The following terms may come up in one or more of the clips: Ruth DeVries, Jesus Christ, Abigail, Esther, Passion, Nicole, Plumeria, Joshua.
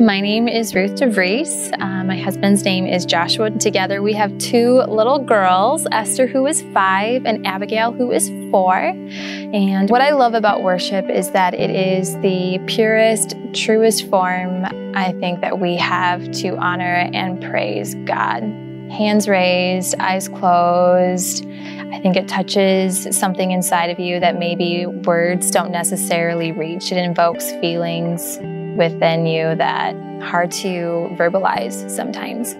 My name is Ruth DeVries. My husband's name is Joshua. Together we have two little girls, Esther, who is 5, and Abigail, who is 4. And what I love about worship is that it is the purest, truest form, I think, that we have to honor and praise God. Hands raised, eyes closed. I think it touches something inside of you that maybe words don't necessarily reach. It invokes feelings within you that are hard to verbalize sometimes.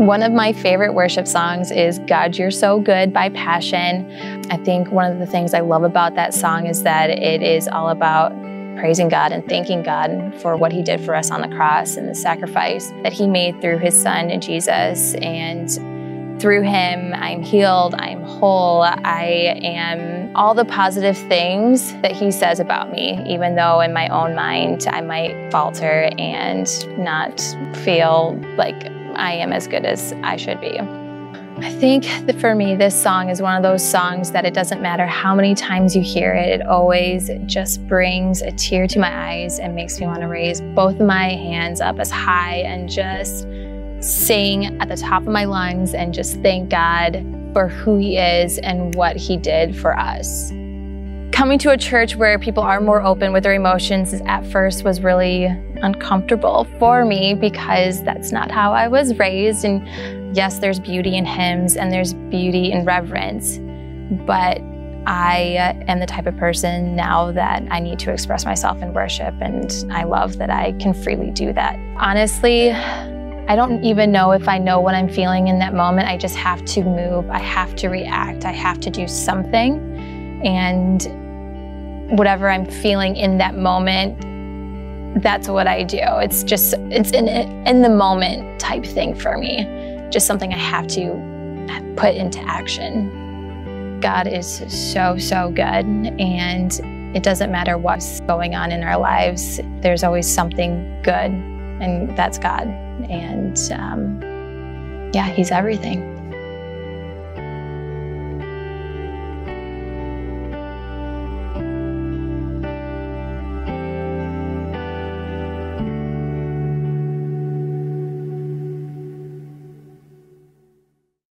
One of my favorite worship songs is God, You're So Good by Passion. I think one of the things I love about that song is that it is all about praising God and thanking God for what He did for us on the cross and the sacrifice that He made through His Son, Jesus. And through Him, I'm healed, I'm whole, I am all the positive things that He says about me, even though in my own mind I might falter and not feel like I am as good as I should be. I think that for me, this song is one of those songs that it doesn't matter how many times you hear it, it always just brings a tear to my eyes and makes me want to raise both of my hands up as high and just sing at the top of my lungs and just thank God for who He is and what He did for us. Coming to a church where people are more open with their emotions at first was really uncomfortable for me because that's not how I was raised. And yes, there's beauty in hymns and there's beauty in reverence, but I am the type of person now that I need to express myself in worship, and I love that I can freely do that. Honestly, I don't even know if I know what I'm feeling in that moment. I just have to move, I have to react, I have to do something, and whatever I'm feeling in that moment, that's what I do. It's just, it's in the moment type thing for me. Just something I have to put into action. God is so, so good, and it doesn't matter what's going on in our lives, there's always something good, and that's God. And yeah, He's everything.